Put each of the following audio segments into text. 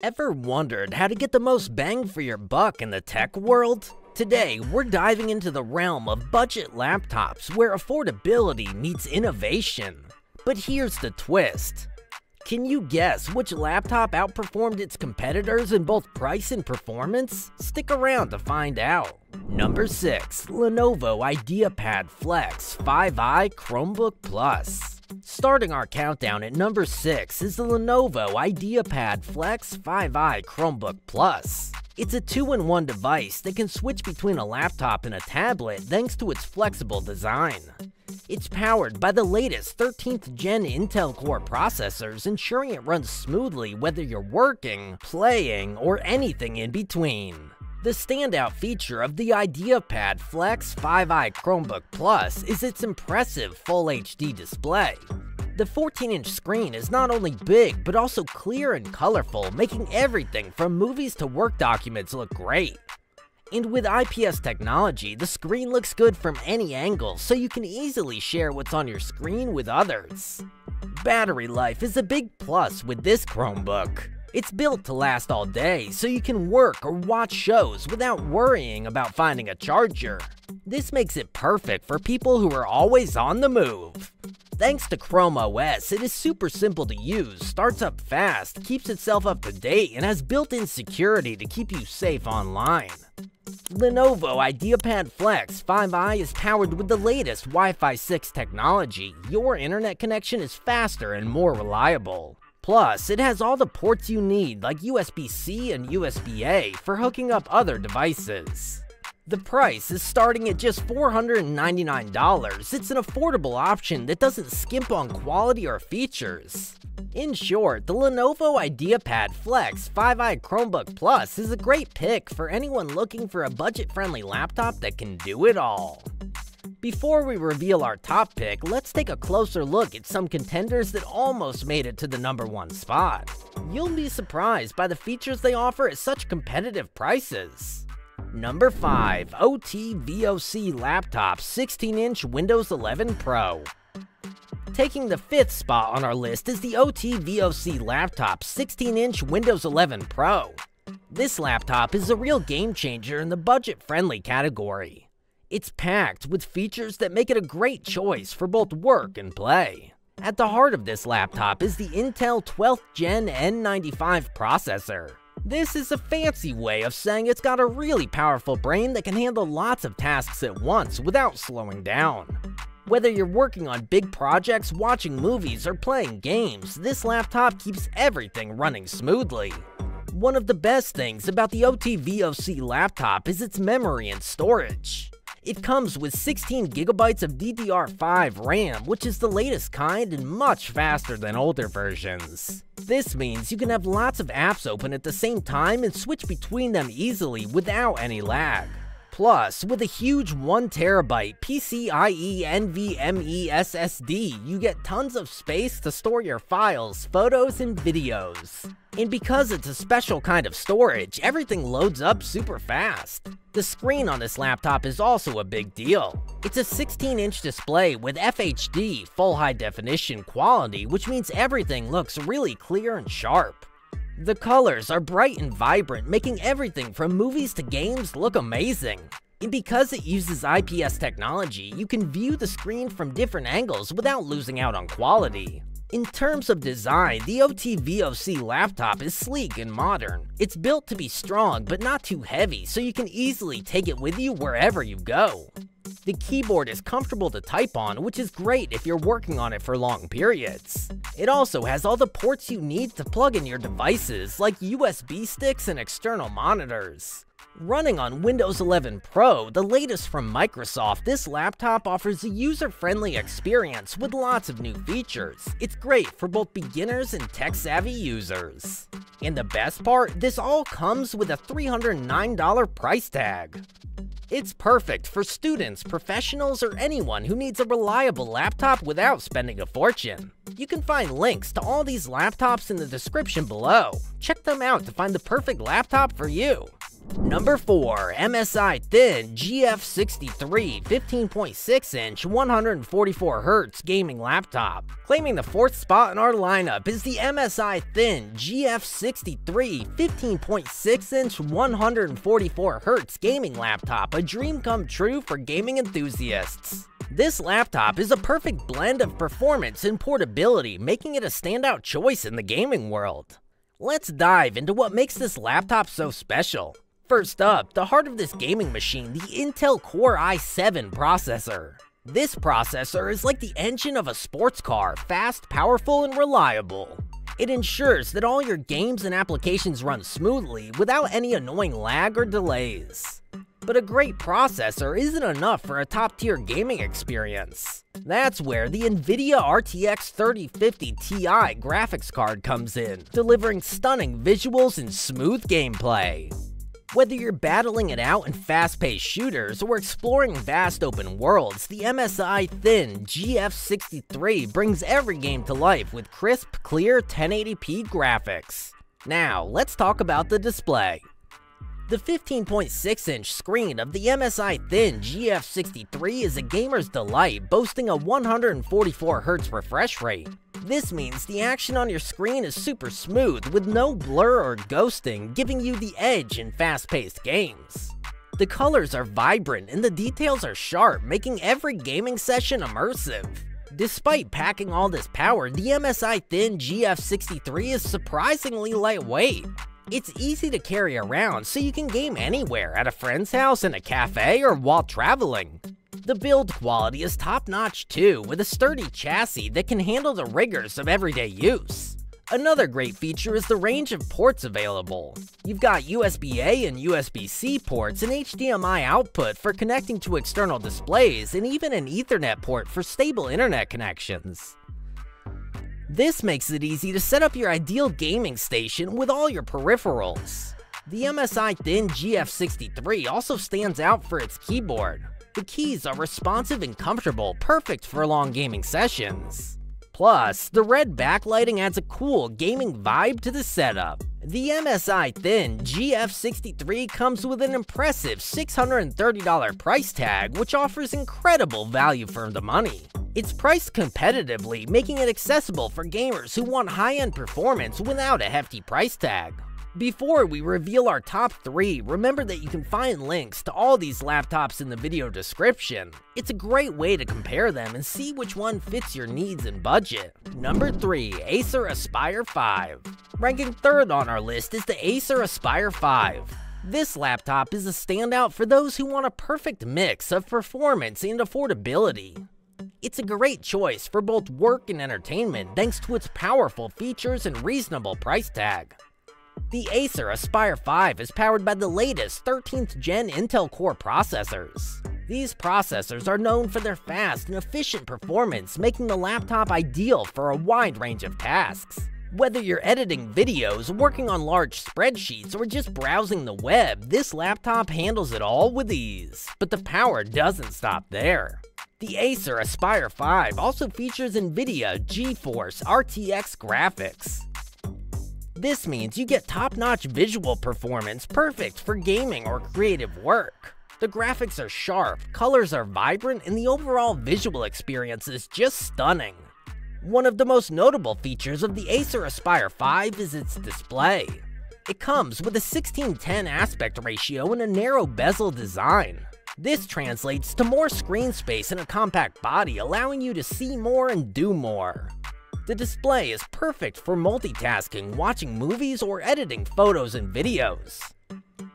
Ever wondered how to get the most bang for your buck in the tech world? Today, we're diving into the realm of budget laptops where affordability meets innovation. But here's the twist. Can you guess which laptop outperformed its competitors in both price and performance? Stick around to find out. Number 6. Lenovo IdeaPad Flex 5i Chromebook Plus. Starting our countdown at number 6 is the Lenovo IdeaPad Flex 5i Chromebook Plus. It's a 2-in-1 device that can switch between a laptop and a tablet thanks to its flexible design. It's powered by the latest 13th Gen Intel Core processors, ensuring it runs smoothly whether you're working, playing, or anything in between. The standout feature of the IdeaPad Flex 5i Chromebook Plus is its impressive Full HD display. The 14-inch screen is not only big, but also clear and colorful, making everything from movies to work documents look great. And with IPS technology, the screen looks good from any angle, so you can easily share what's on your screen with others. Battery life is a big plus with this Chromebook. It's built to last all day, so you can work or watch shows without worrying about finding a charger. This makes it perfect for people who are always on the move. Thanks to Chrome OS, it is super simple to use, starts up fast, keeps itself up to date, and has built-in security to keep you safe online. Lenovo IdeaPad Flex 5i is powered with the latest Wi-Fi 6 technology. Your internet connection is faster and more reliable. Plus, it has all the ports you need like USB-C and USB-A for hooking up other devices. The price is starting at just $499. It's an affordable option that doesn't skimp on quality or features. In short, the Lenovo IdeaPad Flex 5i Chromebook Plus is a great pick for anyone looking for a budget-friendly laptop that can do it all. Before we reveal our top pick, let's take a closer look at some contenders that almost made it to the number 1 spot. You'll be surprised by the features they offer at such competitive prices. Number 5. OTVOC Laptop 16-inch Windows 11 Pro. Taking the 5th spot on our list is the OTVOC Laptop 16-inch Windows 11 Pro. This laptop is a real game changer in the budget-friendly category. It's packed with features that make it a great choice for both work and play. At the heart of this laptop is the Intel 12th Gen N95 processor. This is a fancy way of saying it's got a really powerful brain that can handle lots of tasks at once without slowing down. Whether you're working on big projects, watching movies, or playing games, this laptop keeps everything running smoothly. One of the best things about the OTVOC laptop is its memory and storage. It comes with 16 GB of DDR5 RAM, which is the latest kind and much faster than older versions. This means you can have lots of apps open at the same time and switch between them easily without any lag. Plus, with a huge 1 TB PCIe NVMe SSD, you get tons of space to store your files, photos, and videos. And because it's a special kind of storage, everything loads up super fast. The screen on this laptop is also a big deal. It's a 16-inch display with FHD, full high definition quality, which means everything looks really clear and sharp. The colors are bright and vibrant, making everything from movies to games look amazing. And because it uses IPS technology, you can view the screen from different angles without losing out on quality. In terms of design, the OTVOC laptop is sleek and modern. It's built to be strong but not too heavy, so you can easily take it with you wherever you go. The keyboard is comfortable to type on, which is great if you're working on it for long periods. It also has all the ports you need to plug in your devices, like USB sticks and external monitors. Running on Windows 11 Pro, the latest from Microsoft, this laptop offers a user-friendly experience with lots of new features. It's great for both beginners and tech-savvy users. And the best part, this all comes with a $309 price tag. It's perfect for students, professionals, or anyone who needs a reliable laptop without spending a fortune. You can find links to all these laptops in the description below. Check them out to find the perfect laptop for you. Number 4. MSI Thin GF63 15.6-inch 144Hz gaming laptop. Claiming the fourth spot in our lineup is the MSI Thin GF63 15.6-inch 144Hz gaming laptop, a dream come true for gaming enthusiasts. This laptop is a perfect blend of performance and portability, making it a standout choice in the gaming world. Let's dive into what makes this laptop so special. First up, the heart of this gaming machine, the Intel Core i7 processor. This processor is like the engine of a sports car, fast, powerful, and reliable. It ensures that all your games and applications run smoothly without any annoying lag or delays. But a great processor isn't enough for a top-tier gaming experience. That's where the NVIDIA RTX 3050 Ti graphics card comes in, delivering stunning visuals and smooth gameplay. Whether you're battling it out in fast-paced shooters or exploring vast open worlds, the MSI Thin GF63 brings every game to life with crisp, clear 1080p graphics. Now, let's talk about the display. The 15.6-inch screen of the MSI Thin GF63 is a gamer's delight, boasting a 144Hz refresh rate. This means the action on your screen is super smooth with no blur or ghosting, giving you the edge in fast-paced games. The colors are vibrant and the details are sharp, making every gaming session immersive. Despite packing all this power, the MSI Thin GF63 is surprisingly lightweight. It's easy to carry around, so you can game anywhere, at a friend's house, in a cafe, or while traveling. The build quality is top-notch too, with a sturdy chassis that can handle the rigors of everyday use. Another great feature is the range of ports available. You've got USB-A and USB-C ports, an HDMI output for connecting to external displays, and even an Ethernet port for stable internet connections. This makes it easy to set up your ideal gaming station with all your peripherals. The MSI Thin GF63 also stands out for its keyboard. The keys are responsive and comfortable, perfect for long gaming sessions. Plus, the red backlighting adds a cool gaming vibe to the setup. The MSI Thin GF63 comes with an impressive $630 price tag, which offers incredible value for the money. It's priced competitively, making it accessible for gamers who want high-end performance without a hefty price tag. Before we reveal our top 3, remember that you can find links to all these laptops in the video description. It's a great way to compare them and see which one fits your needs and budget. Number 3. Acer Aspire 5. Ranking third on our list is the Acer Aspire 5. This laptop is a standout for those who want a perfect mix of performance and affordability. It's a great choice for both work and entertainment thanks to its powerful features and reasonable price tag. The Acer Aspire 5 is powered by the latest 13th Gen Intel Core processors. These processors are known for their fast and efficient performance, making the laptop ideal for a wide range of tasks. Whether you're editing videos, working on large spreadsheets, or just browsing the web, this laptop handles it all with ease. But the power doesn't stop there. The Acer Aspire 5 also features NVIDIA GeForce RTX graphics. This means you get top-notch visual performance, perfect for gaming or creative work. The graphics are sharp, colors are vibrant, and the overall visual experience is just stunning. One of the most notable features of the Acer Aspire 5 is its display. It comes with a 16:10 aspect ratio and a narrow bezel design. This translates to more screen space in a compact body, allowing you to see more and do more. The display is perfect for multitasking, watching movies, or editing photos and videos.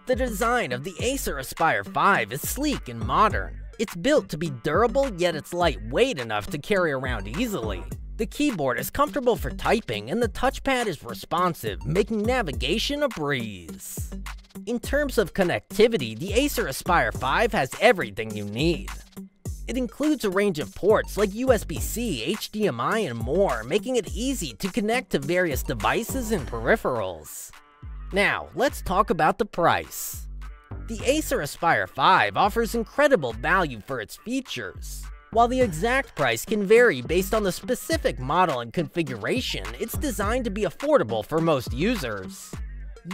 The design of the Acer Aspire 5 is sleek and modern. It's built to be durable, yet it's lightweight enough to carry around easily. The keyboard is comfortable for typing, and the touchpad is responsive, making navigation a breeze. In terms of connectivity, the Acer Aspire 5 has everything you need. It includes a range of ports like USB-C, HDMI, and more, making it easy to connect to various devices and peripherals. Now, let's talk about the price. The Acer Aspire 5 offers incredible value for its features. While the exact price can vary based on the specific model and configuration, it's designed to be affordable for most users.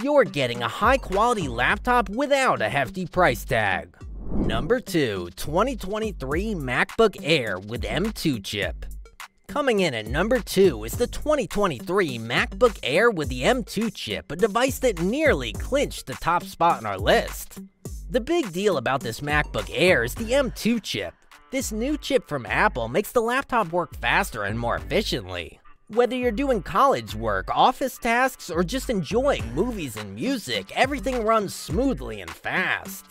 you're getting a high-quality laptop without a hefty price tag. Number 2. 2023 MacBook Air with M2 chip. Coming in at number 2 is the 2023 MacBook Air with the M2 chip, a device that nearly clinched the top spot on our list. The big deal about this MacBook Air is the M2 chip. This new chip from Apple makes the laptop work faster and more efficiently. Whether you're doing college work, office tasks, or just enjoying movies and music, everything runs smoothly and fast.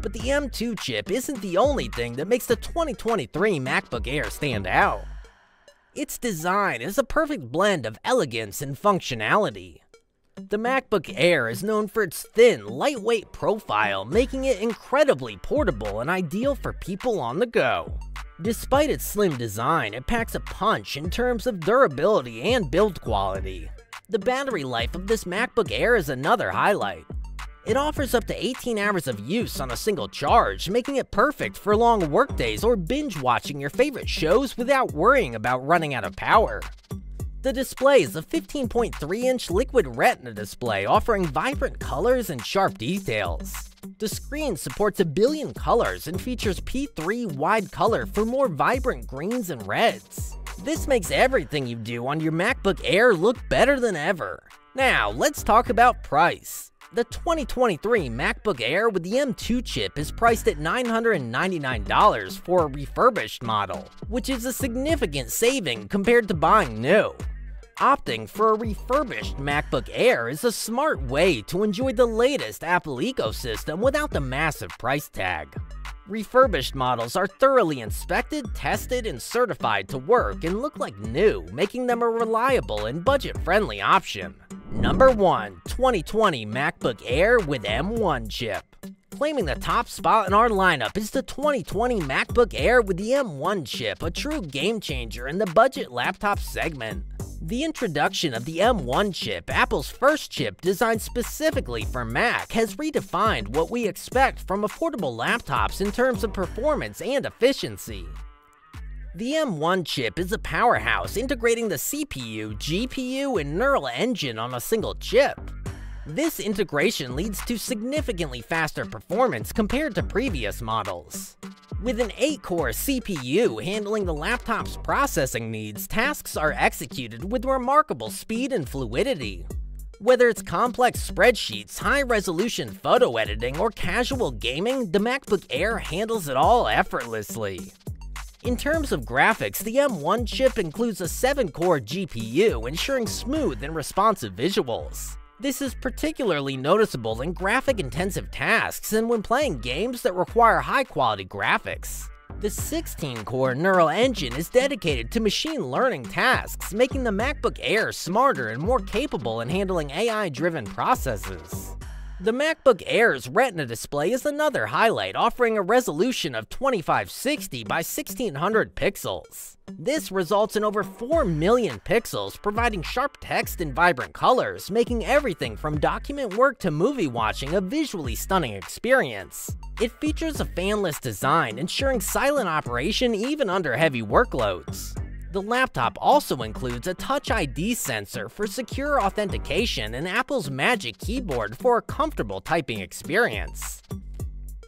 But the M2 chip isn't the only thing that makes the 2023 MacBook Air stand out. Its design is a perfect blend of elegance and functionality. The MacBook Air is known for its thin, lightweight profile, making it incredibly portable and ideal for people on the go. Despite its slim design, it packs a punch in terms of durability and build quality. The battery life of this MacBook Air is another highlight. It offers up to 18 hours of use on a single charge, making it perfect for long workdays or binge-watching your favorite shows without worrying about running out of power. The display is a 15.3-inch liquid retina display, offering vibrant colors and sharp details. The screen supports a billion colors and features P3 wide color for more vibrant greens and reds. This makes everything you do on your MacBook Air look better than ever. Now, let's talk about price. The 2023 MacBook Air with the M2 chip is priced at $999 for a refurbished model, which is a significant saving compared to buying new. Opting for a refurbished MacBook Air is a smart way to enjoy the latest Apple ecosystem without the massive price tag. Refurbished models are thoroughly inspected, tested, and certified to work and look like new, making them a reliable and budget-friendly option. Number 1. 2020 MacBook Air with M1 chip. Claiming the top spot in our lineup is the 2020 MacBook Air with the M1 chip, a true game changer in the budget laptop segment. The introduction of the M1 chip, Apple's first chip designed specifically for Mac, has redefined what we expect from affordable laptops in terms of performance and efficiency. The M1 chip is a powerhouse, integrating the CPU, GPU, and neural engine on a single chip. This integration leads to significantly faster performance compared to previous models. With an 8-core CPU handling the laptop's processing needs, tasks are executed with remarkable speed and fluidity. Whether it's complex spreadsheets, high-resolution photo editing, or casual gaming, the MacBook Air handles it all effortlessly. In terms of graphics, the M1 chip includes a 7-core GPU, ensuring smooth and responsive visuals. This is particularly noticeable in graphic-intensive tasks and when playing games that require high-quality graphics. The 16-core neural engine is dedicated to machine learning tasks, making the MacBook Air smarter and more capable in handling AI-driven processes. The MacBook Air's Retina display is another highlight, offering a resolution of 2560 by 1600 pixels. This results in over 4 million pixels, providing sharp text and vibrant colors, making everything from document work to movie watching a visually stunning experience. It features a fanless design, ensuring silent operation even under heavy workloads. The laptop also includes a Touch ID sensor for secure authentication and Apple's Magic Keyboard for a comfortable typing experience.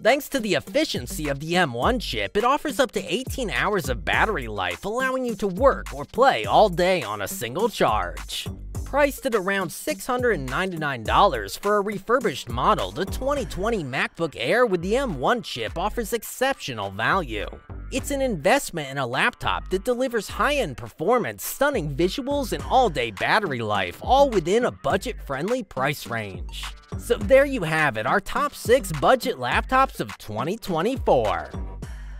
Thanks to the efficiency of the M1 chip, it offers up to 18 hours of battery life, allowing you to work or play all day on a single charge. Priced at around $699 for a refurbished model, the 2020 MacBook Air with the M1 chip offers exceptional value. It's an investment in a laptop that delivers high-end performance, stunning visuals, and all-day battery life, all within a budget-friendly price range. So there you have it, our top 6 budget laptops of 2024.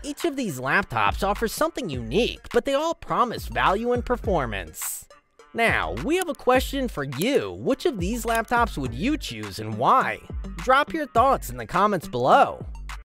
Each of these laptops offers something unique, but they all promise value and performance. Now, we have a question for you. Which of these laptops would you choose and why? Drop your thoughts in the comments below.